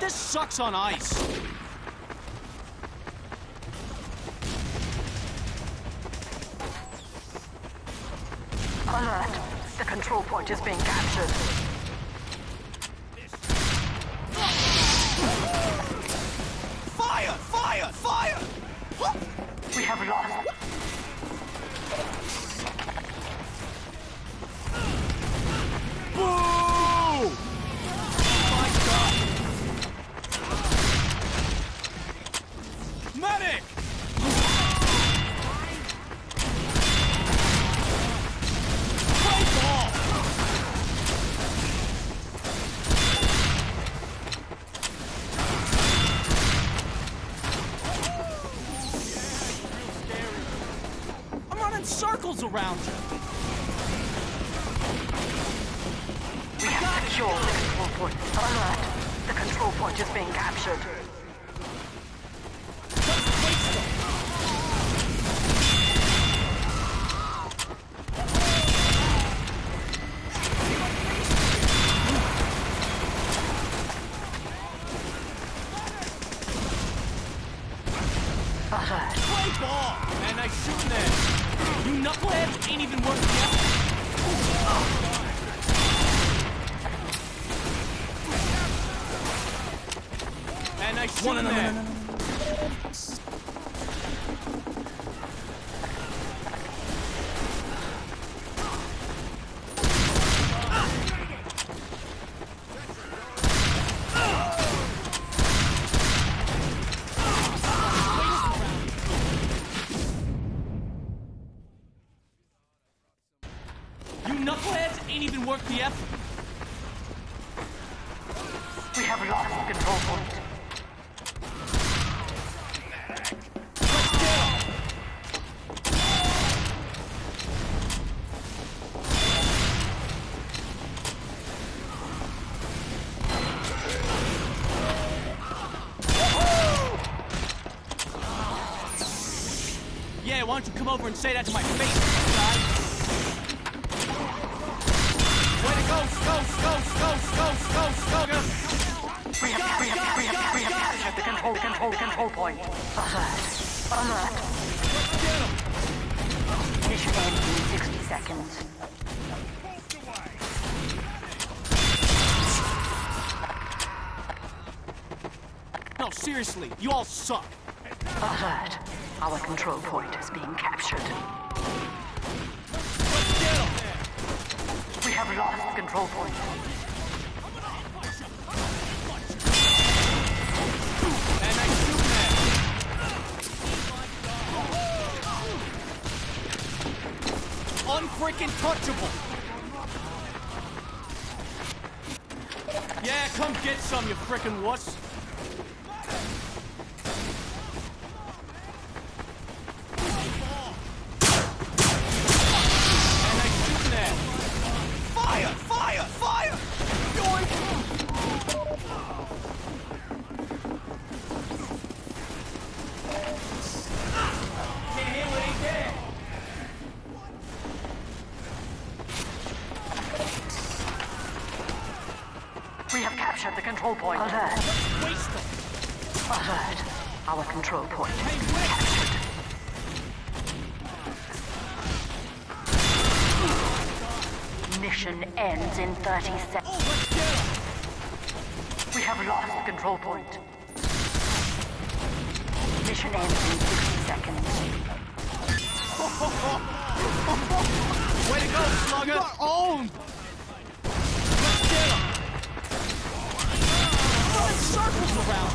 This sucks on ice. Alert! The control point is being captured. Fire! Fire! Fire! We have lost. Boo! My God! Medic! Circles around you. We have secured the control point. Alert! The control point is being captured. Alert! Play ball! And I shoot them! You knuckleheads ain't even worth the effort. And I shoot them. Ain't even worth the effort. We have lost the control point. Let's go. Yeah, why don't you come over and say that to my face, guys? Go! We have captured the control point. Alert! Alert! This should end in 60 seconds. No, seriously, you all suck. Alert! Our control point is being captured. We have lost control point. And I shoot them. Unfreaking touchable. Yeah, come get some, you frickin' wuss. We have captured the control point. Alert! Alert! Our control point is being captured. Mission ends in 30 seconds. We have lost the control point. Mission ends in 60 seconds. Way to go, Slugger! You're owned! Let's get him! Circles around.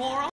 moron.